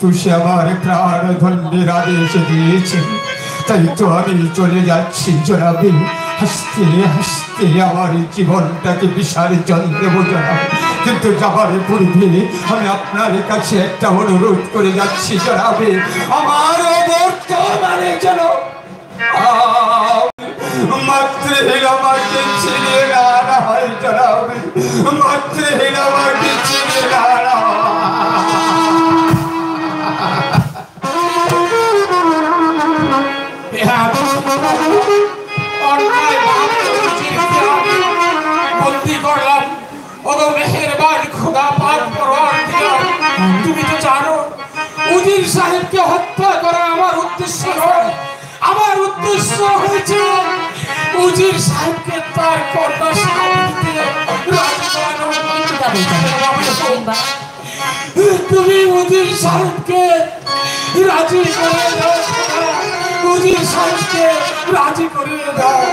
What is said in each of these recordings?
তুষে আমার প্রাণ ধন্যের আদেশ দিয়েছে, তাই তো আমি চলে যাচ্ছি জনাবে। হাসতে হাসতে আমার জীবনটাকে বিশালে চন্দ্রে বোঝালাম, কিন্তু যাবার পূর্বে আমি আপনার কাছে একটা অনুরোধ করে যাচ্ছি জনাবে, আমার বর্তমানে যেন মাতৃহীন আমাকে ছিনিয়ে না হয় জনাবে, মাতৃহীন আমাকে ছিনিয়ে না राजी करिए दाओ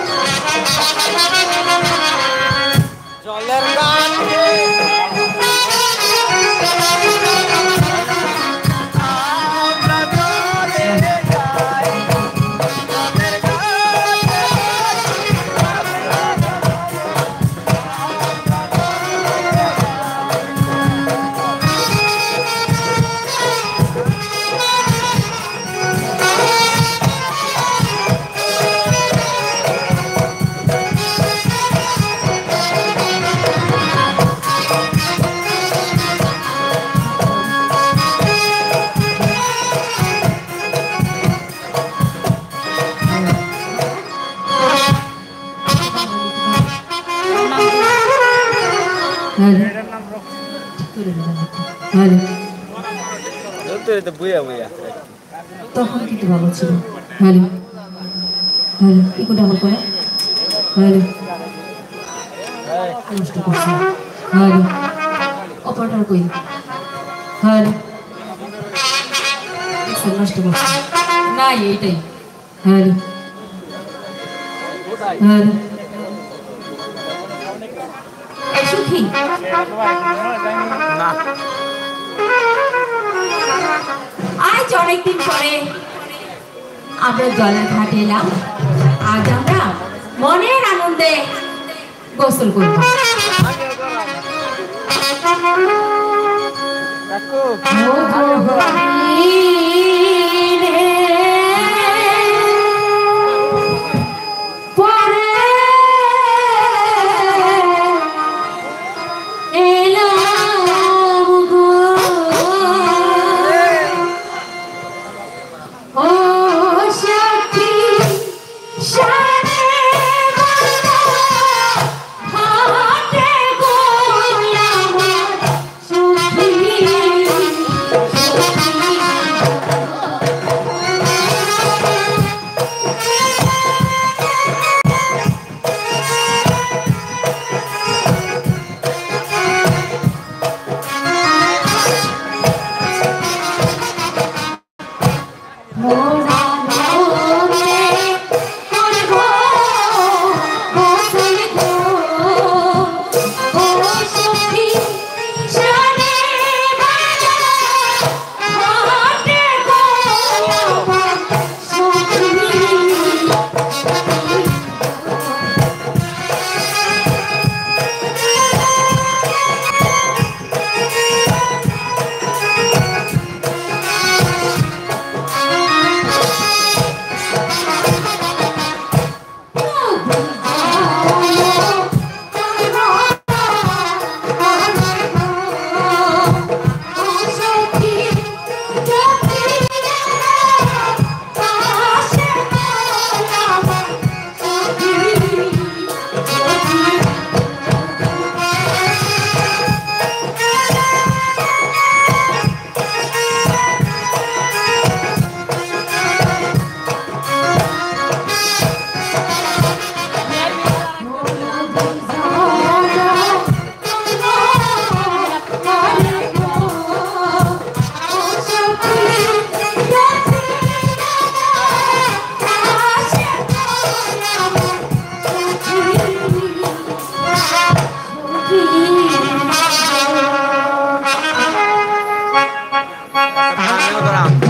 आज अनेक दिन पर जलेर घाटे एलाम। आज आमरा मनेर आनंदे गोसल करब। के दौरान।